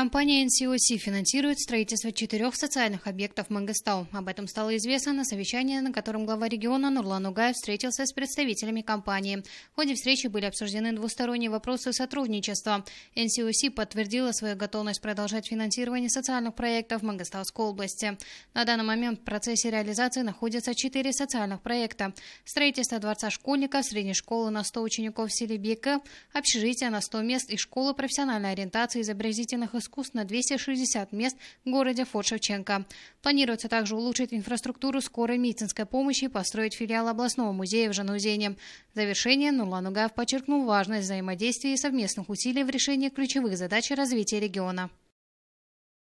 Компания NCOC финансирует строительство 4 социальных объектов в Мангистау. Об этом стало известно на совещании, на котором глава региона Нурлан Нугаев встретился с представителями компании. В ходе встречи были обсуждены двусторонние вопросы сотрудничества. NCOC подтвердила свою готовность продолжать финансирование социальных проектов в Мангистауской области. На данный момент в процессе реализации находятся 4 социальных проекта. Строительство дворца школьников, средней школы на 100 учеников в селе Бека, общежитие на 100 мест и школы профессиональной ориентации и изобразительных искусств на 260 мест в городе Форт-Шевченко. Планируется также улучшить инфраструктуру скорой медицинской помощи и построить филиал областного музея в Жанаозене. В завершение Нурлан Нугаев подчеркнул важность взаимодействия и совместных усилий в решении ключевых задач развития региона.